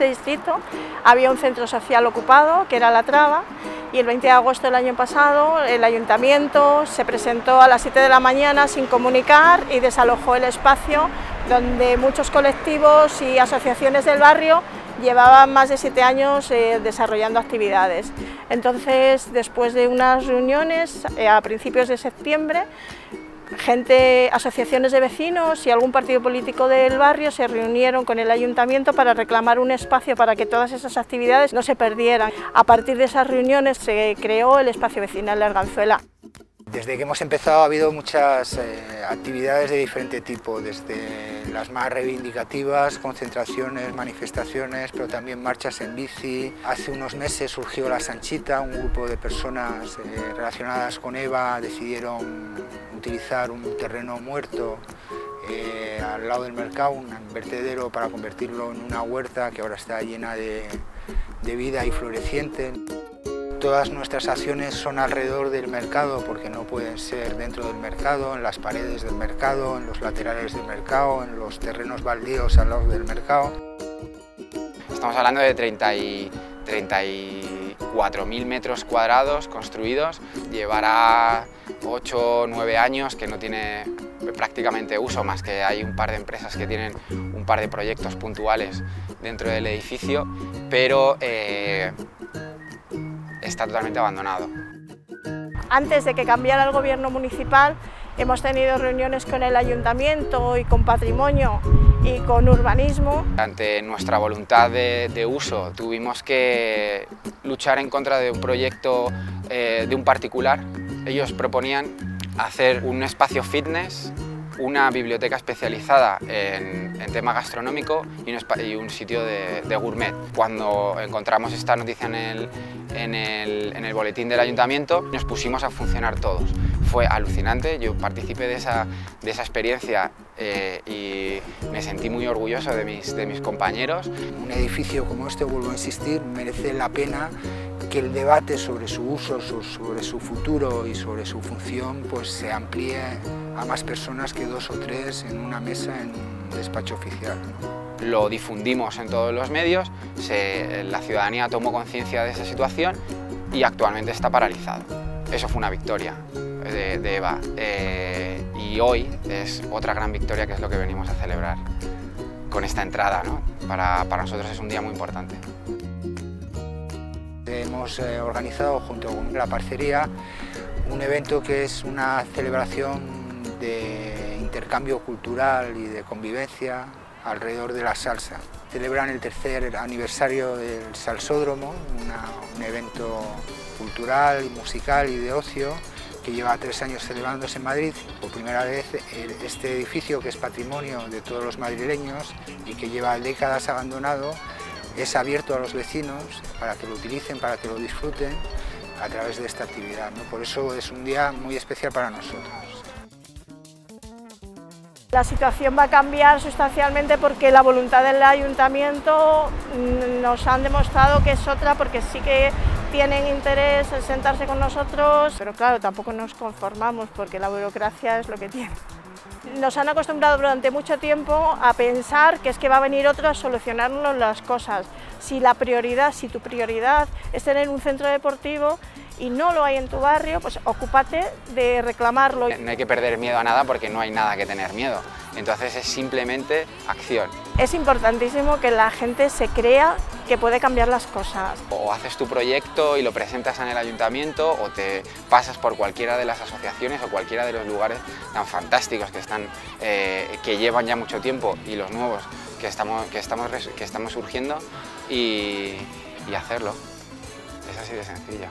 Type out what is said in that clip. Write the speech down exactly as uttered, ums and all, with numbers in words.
este distrito había un centro social ocupado, que era La Traba, y el veinte de agosto del año pasado el ayuntamiento se presentó a las siete de la mañana sin comunicar y desalojó el espacio donde muchos colectivos y asociaciones del barrio llevaban más de siete años eh, desarrollando actividades. Entonces, después de unas reuniones eh, a principios de septiembre, gente, asociaciones de vecinos y algún partido político del barrio se reunieron con el ayuntamiento para reclamar un espacio para que todas esas actividades no se perdieran. A partir de esas reuniones se creó el Espacio Vecinal de Arganzuela. Desde que hemos empezado ha habido muchas eh, actividades de diferente tipo, desde las más reivindicativas, concentraciones, manifestaciones, pero también marchas en bici. Hace unos meses surgió La Sanchita, un grupo de personas eh, relacionadas con EVA decidieron utilizar un terreno muerto eh, al lado del mercado, un vertedero, para convertirlo en una huerta que ahora está llena de, de vida y floreciente. Todas nuestras acciones son alrededor del mercado, porque no pueden ser dentro del mercado, en las paredes del mercado, en los laterales del mercado, en los terrenos baldíos al lado del mercado. Estamos hablando de treinta y cuatro mil metros cuadrados construidos. Llevará ocho o nueve años que no tiene prácticamente uso, más que hay un par de empresas que tienen un par de proyectos puntuales dentro del edificio, pero eh, está totalmente abandonado. Antes de que cambiara el gobierno municipal, hemos tenido reuniones con el ayuntamiento y con patrimonio y con urbanismo. Ante nuestra voluntad de, de uso, tuvimos que luchar en contra de un proyecto eh, de un particular. Ellos proponían hacer un espacio fitness, una biblioteca especializada en, en tema gastronómico y un, y un sitio de, de gourmet. Cuando encontramos esta noticia en el, en, el, en el boletín del ayuntamiento, nos pusimos a funcionar todos. Fue alucinante, yo participé de esa, de esa experiencia eh, y me sentí muy orgulloso de mis, de mis compañeros. Un edificio como este, vuelvo a insistir, merece la pena que el debate sobre su uso, sobre su futuro y sobre su función pues se amplíe a más personas que dos o tres en una mesa en un despacho oficial, ¿no? Lo difundimos en todos los medios, se, la ciudadanía tomó conciencia de esa situación y actualmente está paralizado. Eso fue una victoria de, de EVA eh, y hoy es otra gran victoria, que es lo que venimos a celebrar con esta entrada, ¿no? Para, para nosotros es un día muy importante. Hemos eh, organizado junto con la parcería un evento que es una celebración de intercambio cultural y de convivencia alrededor de la salsa. Celebran el tercer aniversario del Salsódromo, una, un evento cultural, musical y de ocio que lleva tres años celebrándose en Madrid. Por primera vez este edificio, que es patrimonio de todos los madrileños y que lleva décadas abandonado, es abierto a los vecinos para que lo utilicen, para que lo disfruten a través de esta actividad, ¿no? Por eso es un día muy especial para nosotros. La situación va a cambiar sustancialmente porque la voluntad del ayuntamiento nos han demostrado que es otra, porque sí que tienen interés en sentarse con nosotros, pero claro, tampoco nos conformamos porque la burocracia es lo que tiene. Nos han acostumbrado durante mucho tiempo a pensar que es que va a venir otro a solucionarnos las cosas. Si la prioridad, si tu prioridad es tener un centro deportivo y no lo hay en tu barrio, pues ocúpate de reclamarlo. No hay que perder miedo a nada, porque no hay nada que tener miedo. Entonces es simplemente acción. Es importantísimo que la gente se crea que puede cambiar las cosas. O haces tu proyecto y lo presentas en el ayuntamiento, o te pasas por cualquiera de las asociaciones o cualquiera de los lugares tan fantásticos que están, eh, que llevan ya mucho tiempo, y los nuevos que estamos, que estamos, que estamos surgiendo, y, y hacerlo. Es así de sencillo.